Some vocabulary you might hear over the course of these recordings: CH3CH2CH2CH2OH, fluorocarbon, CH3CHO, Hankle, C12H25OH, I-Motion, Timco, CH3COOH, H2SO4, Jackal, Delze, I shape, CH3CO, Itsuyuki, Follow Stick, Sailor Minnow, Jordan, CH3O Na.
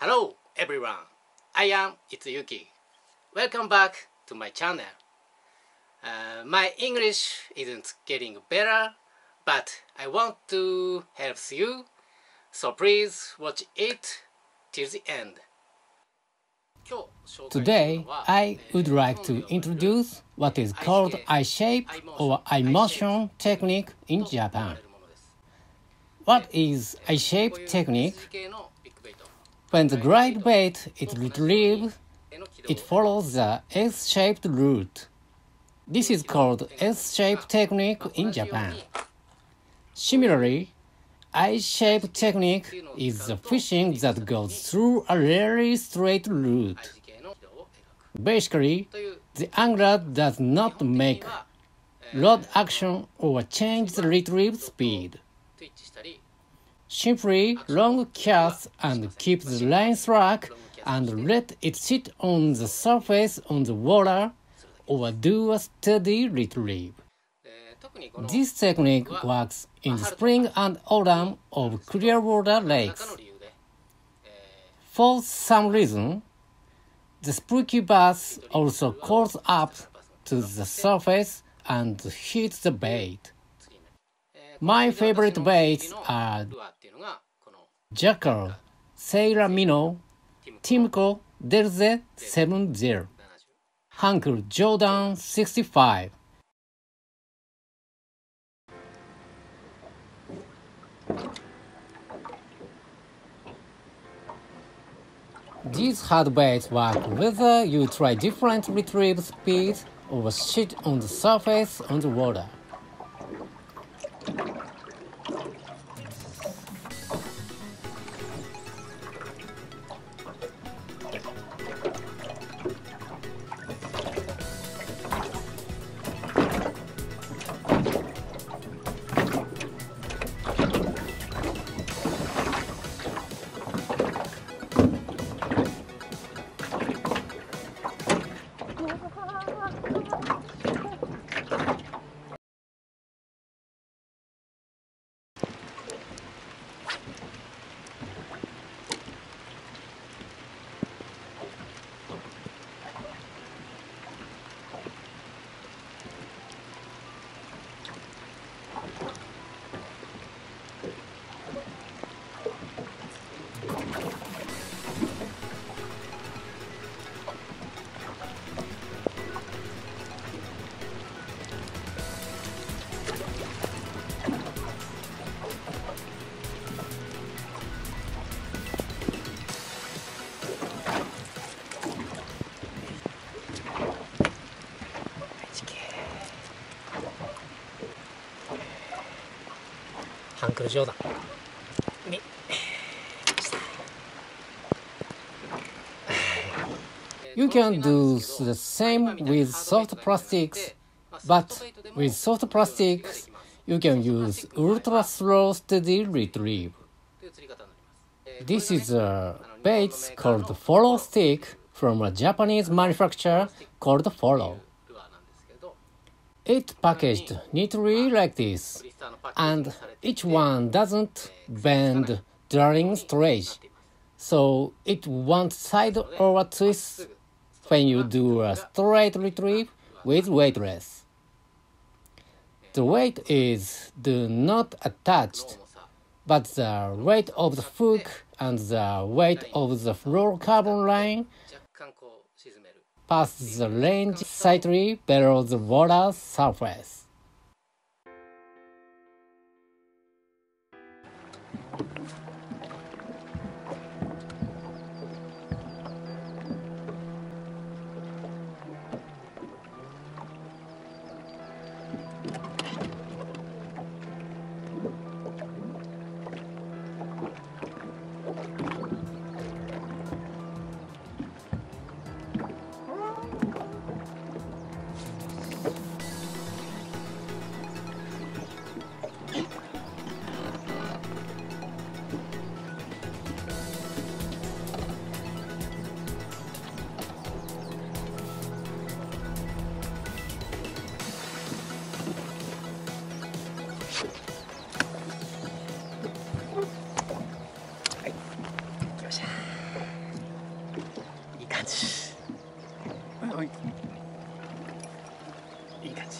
Hello everyone, I am Itsuyuki. Welcome back to my channel. My English isn't getting better, but I want to help you, so please watch it till the end. Today, I would like to introduce what is called eye shape or eye motion technique in Japan. What is eye shape technique? When the glide weight is retrieved, it follows the S-shaped route. This is called S-shaped technique in Japan. Similarly, eye-shaped technique is the fishing that goes through a really straight route. Basically, the angler does not make rod action or change the retrieve speed. Simply long casts and keep the line slack and let it sit on the surface on the water or do a steady retrieve. This technique works in the spring and autumn of clear water lakes. For some reason, the spooky bass also calls up to the surface and hits the bait. My favorite baits are Jackal, Sailor Minnow, Timco, Delze 70, Hankle, Jordan 65. These hard baits work whether you try different retrieve speeds or sit on the surface on the water. Hankle Jordan. You can do the same with soft plastics, but with soft plastics, you can use ultra slow steady retrieve. This is a bait called Follow Stick from a Japanese manufacturer called Follow. It's packaged neatly like this, and each one doesn't bend during stretch, so it won't side or twist when you do a straight retrieve with weightless. The weight is not attached, but the weight of the hook and the weight of the fluorocarbon line pass the range slightly below the water surface. いい感じ。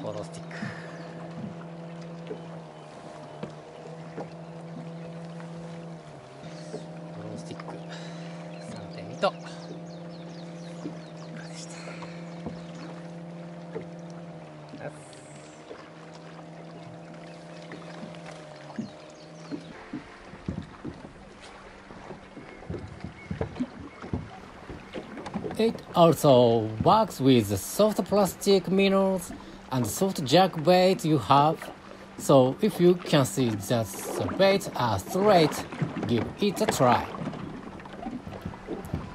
Follow Stick。 Follow Stick 3.2 と。 It also works with the soft plastic minnows and soft jackbait you have, so if you can see that the baits are straight, give it a try.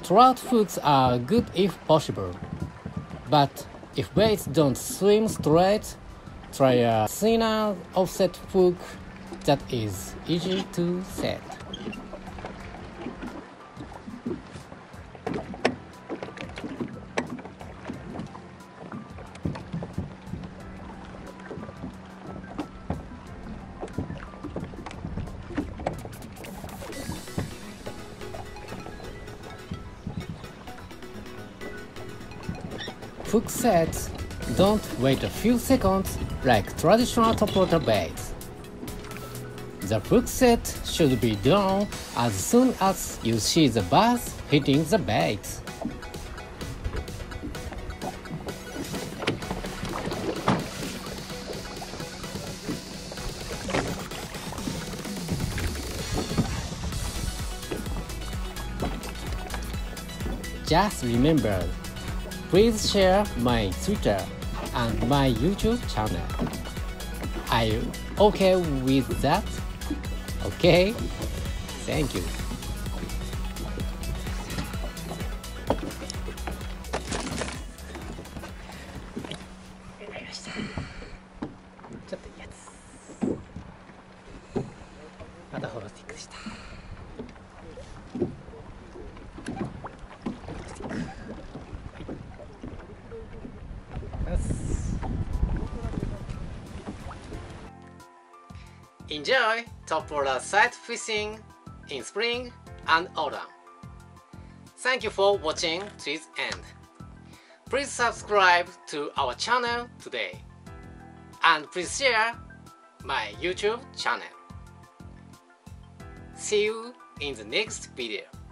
Trout hooks are good if possible, but if baits don't swim straight, try a thinner offset hook that is easy to set. Hook sets don't wait a few seconds like traditional top-water baits. The hook set should be done as soon as you see the bass hitting the bait. Just remember, please share my Twitter and my YouTube channel. Are you okay with that? Okay? Thank you. Enjoy top-water sight fishing in spring and autumn. Thank you for watching to its end. Please subscribe to our channel today. And please share my YouTube channel. See you in the next video.